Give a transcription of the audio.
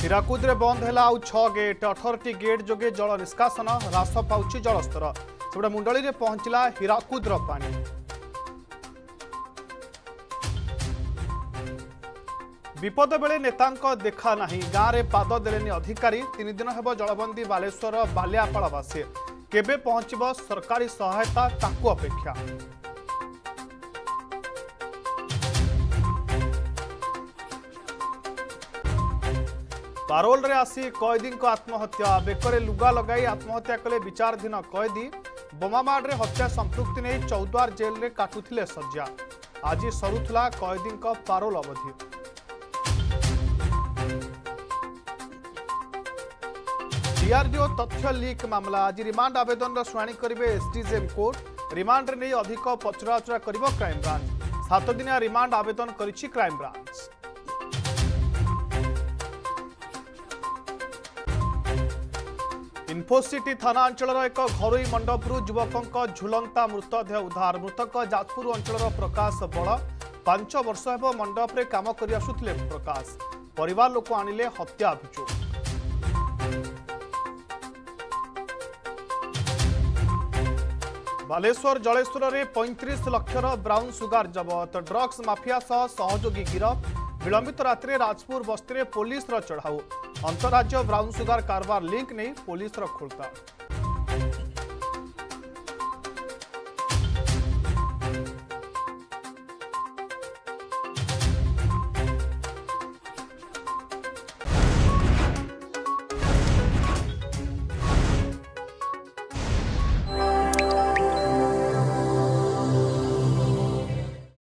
हीराकुद रे बंद है आउ 6 गेट 18 गेट जोगे जल निष्कासन ह्रास पाउछि जलस्तर सेपटे मुंडली रे पहुंचला हीराकुद रो पानी। विपद बेले नेतांक देखा नाही गाँ रे पाद देलेनी अधिकारी। 3 दिन हेब जलबंदी बालेश्वर बालियापाड़वासी केबे पहुंचब सरकारी सहायता ताकू अपेक्षा। पारोल रे आसी कैदी आत्महत्या बेकरे लुगा लगाई आत्महत्या कले विचाराधीन कैदी। बोमामाड़ रे हत्या संपृक्ति नहीं चौद्वार जेल रे काटुथिले सज्जा। आज सरुथला कैदी पारोल अवधि। डीआरडीओ तथ्य लीक मामला आज रिमांड आवेदन शुणाणी करेंगे एसडीजेएम कोर्ट। रिमांड रे नहीं अधिक पचराउचरा करिबो क्राइम ब्रांच। 7 दिनिया रिमांड आवेदन करिछि क्राइम ब्रांच। इन्फोसिटी थाना अंचल एक घरोई मंडपुर युवक झुलंता मृतदेह उद्धार। मृतक जाजपुर अंचल प्रकाश बड़। 5 वर्ष हे मंडप रे काम कर आसुले प्रकाश। परिवार लोक आनिले हत्या अभियोग। बालेश्वर जलेश्वर में 35 लक्षर ब्राउन सुगार जबत। ड्रग्स माफिया सह सहयोगी गिरफ। विलंबित रात्रे राजपुर बस्ती में पुलिस चढ़ाऊ। अंतरराज्य ब्राउन सुगार कारोबार लिंक नहीं पुलिस खोलता।